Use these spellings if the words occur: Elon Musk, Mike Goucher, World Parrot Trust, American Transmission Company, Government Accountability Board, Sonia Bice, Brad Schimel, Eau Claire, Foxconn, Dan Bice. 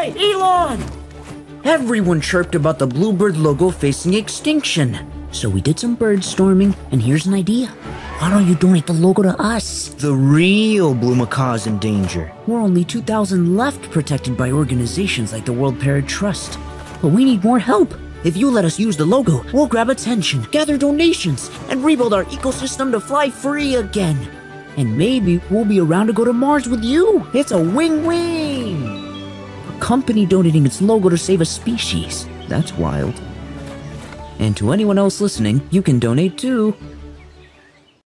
Hey, Elon! Everyone chirped about the Bluebird logo facing extinction. So we did some bird storming, and here's an idea. Why don't you donate the logo to us? The real blue macaws in danger. We're only 2,000 left protected by organizations like the World Parrot Trust. But we need more help. If you let us use the logo, we'll grab attention, gather donations, and rebuild our ecosystem to fly free again. And maybe we'll be around to go to Mars with you. It's a win-win. A company donating its logo to save a species. That's wild. And to anyone else listening, you can donate too.